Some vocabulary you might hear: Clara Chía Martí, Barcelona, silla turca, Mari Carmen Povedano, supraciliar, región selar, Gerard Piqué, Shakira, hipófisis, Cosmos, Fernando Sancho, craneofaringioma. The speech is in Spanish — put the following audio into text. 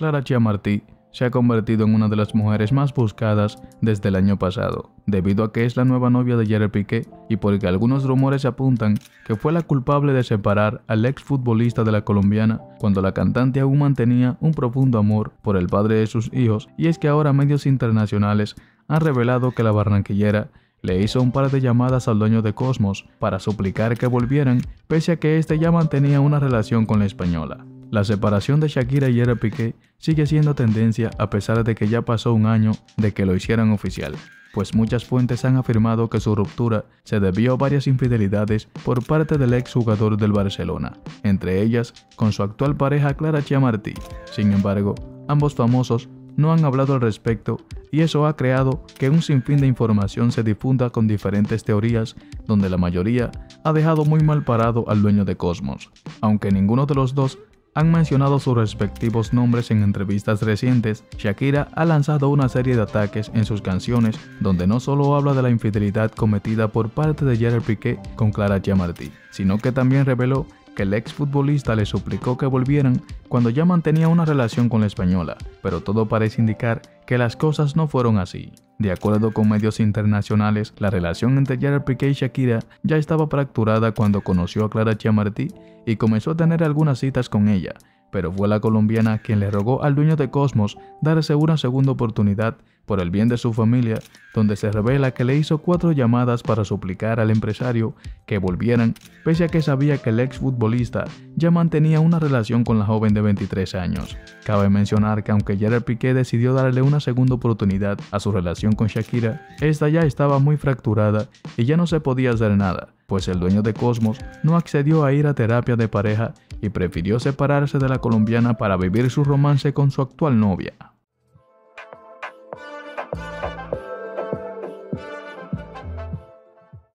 Clara Chía Martí se ha convertido en una de las mujeres más buscadas desde el año pasado, debido a que es la nueva novia de Gerard Piqué y porque algunos rumores apuntan que fue la culpable de separar al exfutbolista de la colombiana cuando la cantante aún mantenía un profundo amor por el padre de sus hijos. Y es que ahora medios internacionales han revelado que la barranquillera le hizo un par de llamadas al dueño de Cosmos para suplicar que volvieran, pese a que este ya mantenía una relación con la española. La separación de Shakira y Gerard Piqué sigue siendo tendencia a pesar de que ya pasó un año de que lo hicieran oficial, pues muchas fuentes han afirmado que su ruptura se debió a varias infidelidades por parte del exjugador del Barcelona, entre ellas con su actual pareja Clara Chía Martí. Sin embargo, ambos famosos no han hablado al respecto y eso ha creado que un sinfín de información se difunda con diferentes teorías, donde la mayoría ha dejado muy mal parado al dueño de Cosmos, aunque ninguno de los dos han mencionado sus respectivos nombres en entrevistas recientes. Shakira ha lanzado una serie de ataques en sus canciones, donde no solo habla de la infidelidad cometida por parte de Gerard Piqué con Clara Chía Martí, sino que también reveló que el exfutbolista le suplicó que volvieran cuando ya mantenía una relación con la española, pero todo parece indicar que las cosas no fueron así. De acuerdo con medios internacionales, la relación entre Gerard Piqué y Shakira ya estaba fracturada cuando conoció a Clara Chía Martí y comenzó a tener algunas citas con ella, pero fue la colombiana quien le rogó al dueño de Cosmos darse una segunda oportunidad por el bien de su familia, donde se revela que le hizo 4 llamadas para suplicar al empresario que volvieran, pese a que sabía que el exfutbolista ya mantenía una relación con la joven de 23 años. Cabe mencionar que aunque Gerard Piqué decidió darle una segunda oportunidad a su relación con Shakira, esta ya estaba muy fracturada y ya no se podía hacer nada, pues el dueño de Cosmos no accedió a ir a terapia de pareja y prefirió separarse de la colombiana para vivir su romance con su actual novia.